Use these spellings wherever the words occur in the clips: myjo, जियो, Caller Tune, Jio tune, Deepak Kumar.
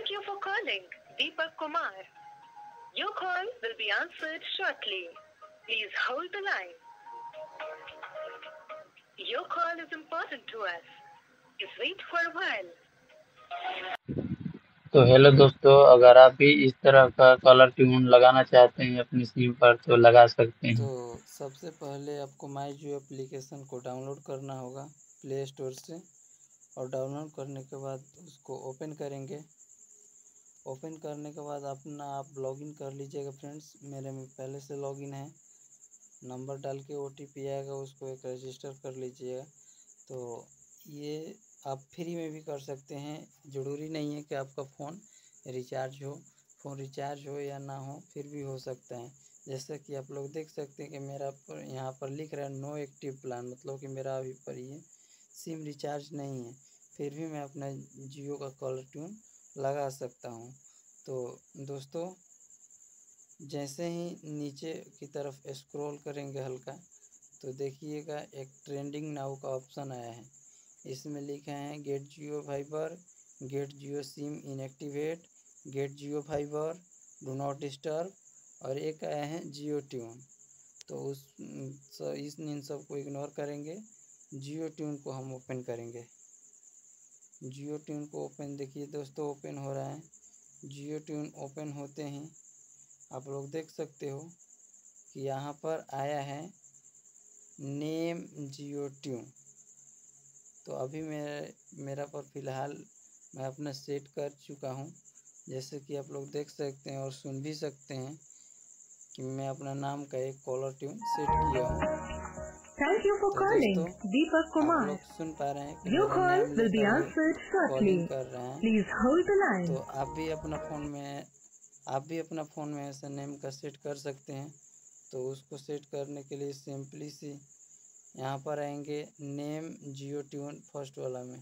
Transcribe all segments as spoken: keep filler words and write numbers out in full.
Thank you for calling Deepak Kumar. Your call will be answered shortly. Please hold the line. Your call is important to us. Please wait for a while. तो hello दोस्तों, अगर आप भी इस तरह का caller tune लगाना चाहते हैं अपनी सिम पर तो लगा सकते हैं। तो सबसे पहले आपको myjo एप्लीकेशन को डाउनलोड करना होगा प्ले स्टोर से, और डाउनलोड करने के बाद उसको ओपन करेंगे। ओपन करने के बाद अपना आप लॉगिन कर लीजिएगा फ्रेंड्स। मेरे में पहले से लॉगिन है, नंबर डाल के ओ टी पी आएगा, उसको एक रजिस्टर कर लीजिएगा। तो ये आप फ्री में भी कर सकते हैं, ज़रूरी नहीं है कि आपका फ़ोन रिचार्ज हो। फ़ोन रिचार्ज हो या ना हो फिर भी हो सकता है। जैसा कि आप लोग देख सकते हैं कि मेरा पर यहाँ पर लिख रहा है नो एक्टिव प्लान, मतलब कि मेरा अभी पर ये सिम रिचार्ज नहीं है, फिर भी मैं अपना जियो का कॉलर ट्यून लगा सकता हूँ। तो दोस्तों, जैसे ही नीचे की तरफ स्क्रॉल करेंगे हल्का तो देखिएगा एक ट्रेंडिंग नाउ का ऑप्शन आया है। इसमें लिखा है get जियो fibre, get जियो SIM inactivate, get जियो fibre, do not disturb, और एक आया है जियो ट्यून। तो उस तो इस इन सब को इग्नोर करेंगे, जियो ट्यून को हम ओपन करेंगे। जियो ट्यून को ओपन, देखिए दोस्तों ओपन हो रहा है। जियो ट्यून ओपन होते ही आप लोग देख सकते हो कि यहाँ पर आया है नेम जियो ट्यून। तो अभी मेरे मेरा पर फ़िलहाल मैं अपना सेट कर चुका हूँ, जैसे कि आप लोग देख सकते हैं और सुन भी सकते हैं कि मैं अपना नाम का एक कॉलर ट्यून सेट किया हूँ। Thank you for calling Deepak Kumar. Your call will be answered shortly. Please hold the line. तो आप भी अपना फ़ोन में आप भी अपना फ़ोन में ऐसा नेम का सेट कर सकते हैं। तो उसको सेट करने के लिए सिंपली सी यहाँ पर आएंगे नेम जियो ट्यून, फर्स्ट वाला में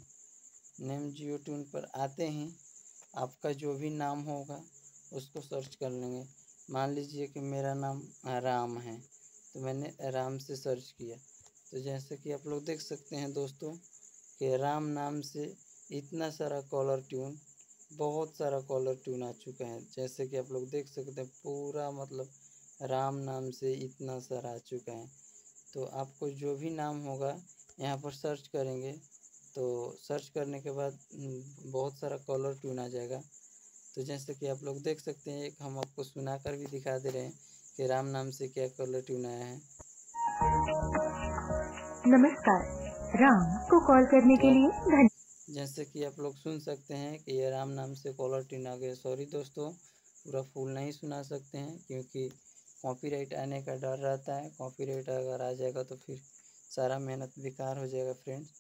नेम जियो ट्यून पर आते ही आपका जो भी नाम होगा उसको सर्च कर लेंगे। मान लीजिए कि मेरा नाम राम है तो मैंने राम से सर्च किया, तो जैसे कि आप लोग देख सकते हैं दोस्तों कि राम नाम से इतना सारा कॉलर ट्यून, बहुत सारा कॉलर ट्यून आ चुका है। जैसे कि आप लोग देख सकते हैं पूरा, मतलब राम नाम से इतना सारा आ चुका है। तो आपको जो भी नाम होगा यहाँ पर सर्च करेंगे, तो सर्च करने के बाद बहुत सारा कॉलर ट्यून आ जाएगा। तो जैसे कि आप लोग देख सकते हैं, एक हम आपको सुना कर भी दिखा दे रहे हैं कि राम नाम से क्या कॉलर ट्यून आया है। नमस्कार, राम को कॉल करने के लिए धन्यवाद। जैसे कि आप लोग सुन सकते हैं कि ये राम नाम से कॉलर ट्यून आ गया। सॉरी दोस्तों, पूरा फुल नहीं सुना सकते हैं क्योंकि कॉपीराइट आने का डर रहता है। कॉपीराइट अगर आ जाएगा तो फिर सारा मेहनत बेकार हो जाएगा फ्रेंड्स।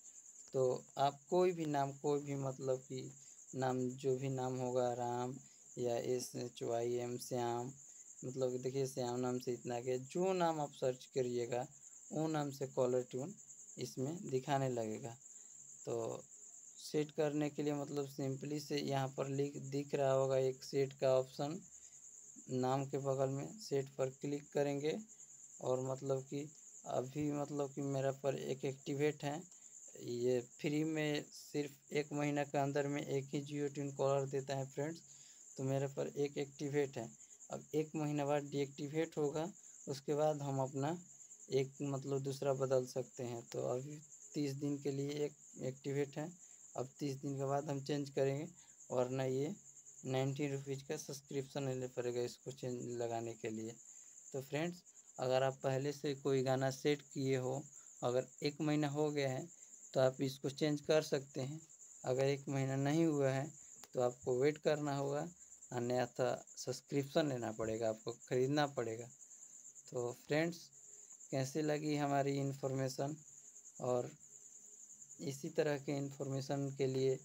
तो आप कोई भी नाम, कोई भी मतलब कि नाम, जो भी नाम होगा राम या S H Y M Shyam, मतलब देखिए श्याम नाम से इतना के जो नाम आप सर्च करिएगा वो नाम से कॉलर ट्यून इसमें दिखाने लगेगा। तो सेट करने के लिए मतलब सिंपली से यहाँ पर लिख दिख रहा होगा एक सेट का ऑप्शन, नाम के बगल में सेट पर क्लिक करेंगे। और मतलब कि अभी मतलब कि मेरा पर एक एक्टिवेट है, ये फ्री में सिर्फ एक महीना के अंदर में एक ही जियो ट्यून कॉलर देता है फ्रेंड्स। तो मेरे पर एक एक्टिवेट है, अब एक महीना बाद डीएक्टिवेट होगा, उसके बाद हम अपना एक मतलब दूसरा बदल सकते हैं। तो अभी तीस दिन के लिए एक एक्टिवेट है, अब तीस दिन के बाद हम चेंज करेंगे, वरना ये नाइन्टी रुपीज़ का सब्सक्रिप्शन लेना पड़ेगा इसको चेंज लगाने के लिए। तो फ्रेंड्स, अगर आप पहले से कोई गाना सेट किए हो, अगर एक महीना हो गया है तो आप इसको चेंज कर सकते हैं। अगर एक महीना नहीं हुआ है तो आपको वेट करना होगा, अन्यथा सब्सक्रिप्शन लेना पड़ेगा, आपको ख़रीदना पड़ेगा। तो फ्रेंड्स, कैसी लगी हमारी इन्फॉर्मेशन, और इसी तरह के इन्फॉर्मेशन के लिए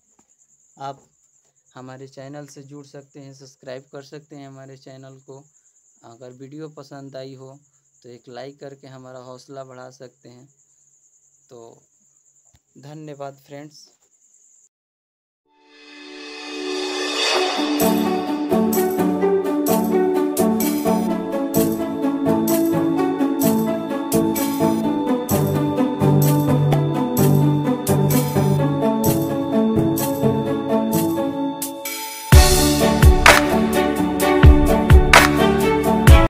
आप हमारे चैनल से जुड़ सकते हैं, सब्सक्राइब कर सकते हैं हमारे चैनल को। अगर वीडियो पसंद आई हो तो एक लाइक करके हमारा हौसला बढ़ा सकते हैं। तो धन्यवाद फ्रेंड्स।